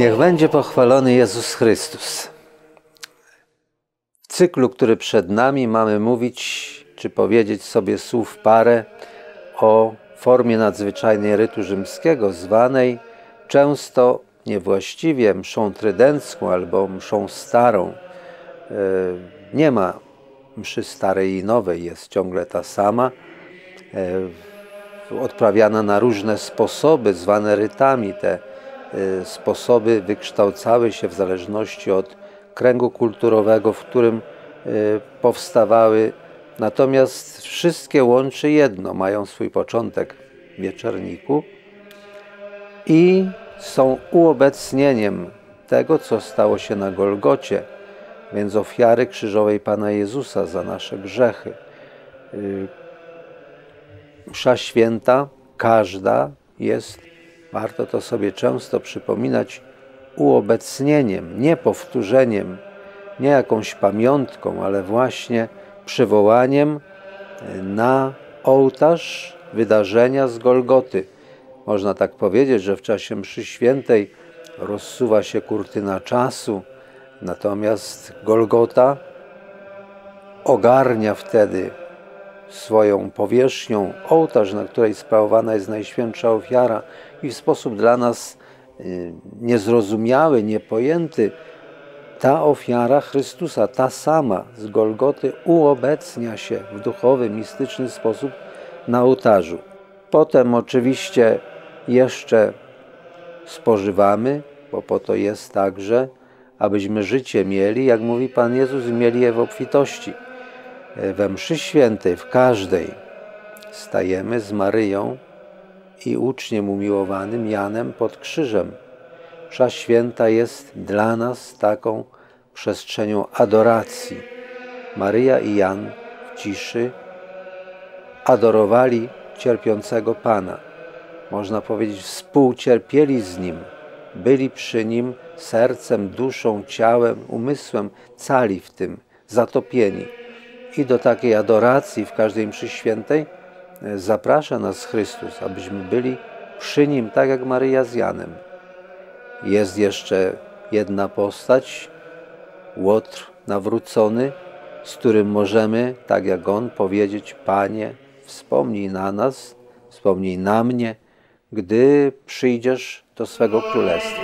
Niech będzie pochwalony Jezus Chrystus. W cyklu, który przed nami, mamy mówić, czy powiedzieć sobie słów parę o formie nadzwyczajnej rytu rzymskiego, zwanej często niewłaściwie mszą trydencką albo mszą starą. Nie ma mszy starej i nowej, jest ciągle ta sama, odprawiana na różne sposoby, zwane rytami. Te sposoby wykształcały się w zależności od kręgu kulturowego, w którym powstawały. Natomiast wszystkie łączy jedno, mają swój początek w wieczorniku i są uobecnieniem tego, co stało się na Golgocie, więc ofiary krzyżowej Pana Jezusa za nasze grzechy. Msza święta, każda jest, warto to sobie często przypominać, uobecnieniem, nie powtórzeniem, nie jakąś pamiątką, ale właśnie przywołaniem na ołtarz wydarzenia z Golgoty. Można tak powiedzieć, że w czasie mszy świętej rozsuwa się kurtyna czasu, natomiast Golgota ogarnia wtedy swoją powierzchnią ołtarz, na której sprawowana jest Najświętsza Ofiara, i w sposób dla nas niezrozumiały, niepojęty, ta ofiara Chrystusa, ta sama z Golgoty, uobecnia się w duchowy, mistyczny sposób na ołtarzu. Potem oczywiście jeszcze spożywamy, bo po to jest także, abyśmy życie mieli, jak mówi Pan Jezus, mieli je w obfitości. We mszy świętej, w każdej, stajemy z Maryją i uczniem umiłowanym Janem pod krzyżem. Msza święta jest dla nas taką przestrzenią adoracji. Maryja i Jan w ciszy adorowali cierpiącego Pana. Można powiedzieć, współcierpieli z Nim, byli przy Nim sercem, duszą, ciałem, umysłem, cali w tym, zatopieni. I do takiej adoracji w każdej mszy świętej zaprasza nas Chrystus, abyśmy byli przy Nim, tak jak Maryja z Janem. Jest jeszcze jedna postać, Łotr nawrócony, z którym możemy, tak jak on, powiedzieć: Panie, wspomnij na nas, wspomnij na mnie, gdy przyjdziesz do swego Królestwa.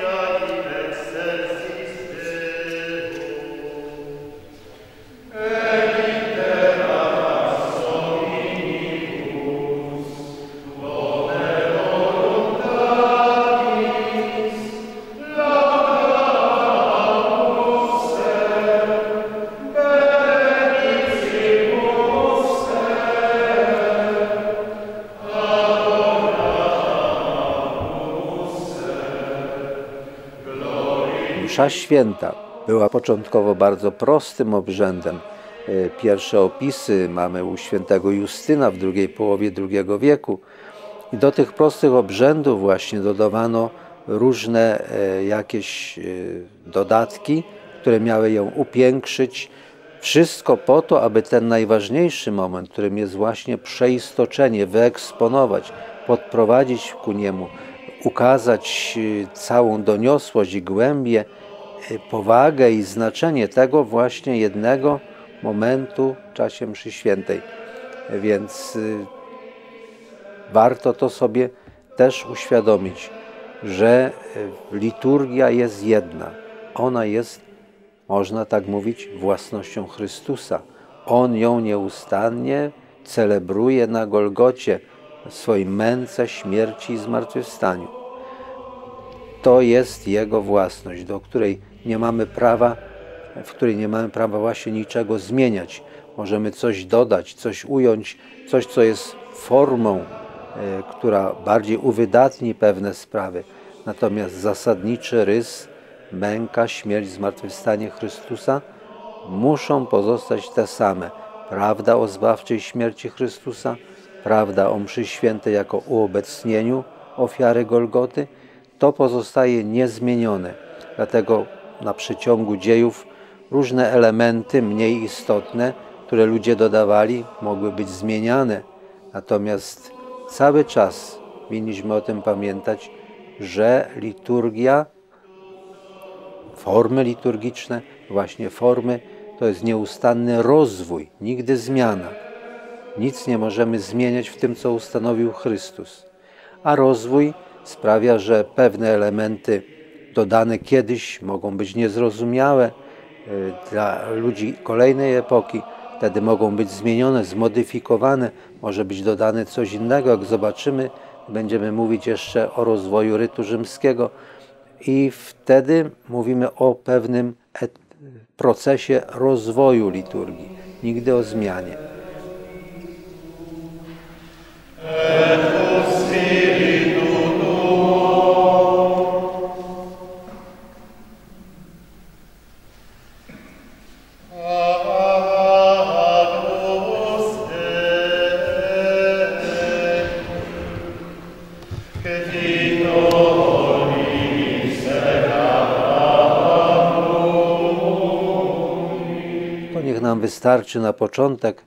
Msza święta była początkowo bardzo prostym obrzędem. Pierwsze opisy mamy u świętego Justyna w drugiej połowie II wieku. I do tych prostych obrzędów właśnie dodawano różne jakieś dodatki, które miały ją upiększyć. Wszystko po to, aby ten najważniejszy moment, którym jest właśnie przeistoczenie, wyeksponować, podprowadzić ku niemu, ukazać całą doniosłość i głębię, powagę i znaczenie tego właśnie jednego momentu w czasie mszy świętej. Więc warto to sobie też uświadomić, że liturgia jest jedna. Ona jest, można tak mówić, własnością Chrystusa. On ją nieustannie celebruje na Golgocie, w swojej męce, śmierci i zmartwychwstaniu. To jest Jego własność, w której nie mamy prawa właśnie niczego zmieniać. Możemy coś dodać, coś ująć, coś, co jest formą, która bardziej uwydatni pewne sprawy. Natomiast zasadniczy rys, męka, śmierć, zmartwychwstanie Chrystusa muszą pozostać te same. prawda o zbawczej śmierci Chrystusa, prawda o mszy świętej jako uobecnieniu ofiary Golgoty, to pozostaje niezmienione. Dlatego na przeciągu dziejów różne elementy mniej istotne, które ludzie dodawali, mogły być zmieniane. Natomiast cały czas powinniśmy o tym pamiętać, że liturgia, formy liturgiczne, właśnie formy, to jest nieustanny rozwój, nigdy zmiana. Nic nie możemy zmieniać w tym, co ustanowił Chrystus. A rozwój sprawia, że pewne elementy dodane kiedyś mogą być niezrozumiałe dla ludzi kolejnej epoki. Wtedy mogą być zmienione, zmodyfikowane, może być dodane coś innego. Jak zobaczymy, będziemy mówić jeszcze o rozwoju rytu rzymskiego i wtedy mówimy o pewnym procesie rozwoju liturgii, nigdy o zmianie. Wystarczy na początek,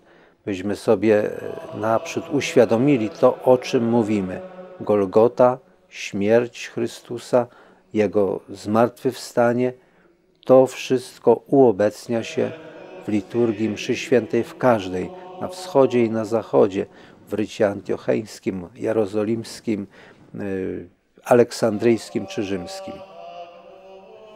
byśmy sobie naprzód uświadomili to, o czym mówimy. Golgota, śmierć Chrystusa, Jego zmartwychwstanie, to wszystko uobecnia się w liturgii mszy świętej w każdej, na wschodzie i na zachodzie, w rycie antiocheńskim, jerozolimskim, aleksandryjskim czy rzymskim.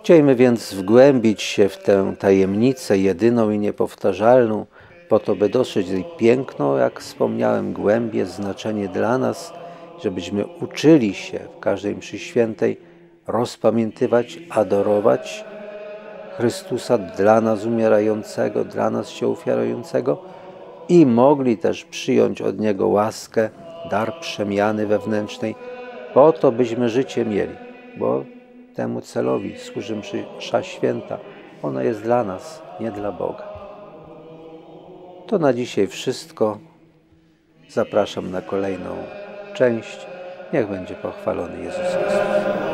Chciejmy więc wgłębić się w tę tajemnicę jedyną i niepowtarzalną, po to, by dostrzec jej piękno, jak wspomniałem, głębie znaczenie dla nas, żebyśmy uczyli się w każdej mszy świętej rozpamiętywać, adorować Chrystusa dla nas umierającego, dla nas się ofiarującego i mogli też przyjąć od Niego łaskę, dar przemiany wewnętrznej, po to, byśmy życie mieli, bo temu celowi służy msza święta. Ona jest dla nas, nie dla Boga. To na dzisiaj wszystko. Zapraszam na kolejną część. Niech będzie pochwalony Jezus Chrystus.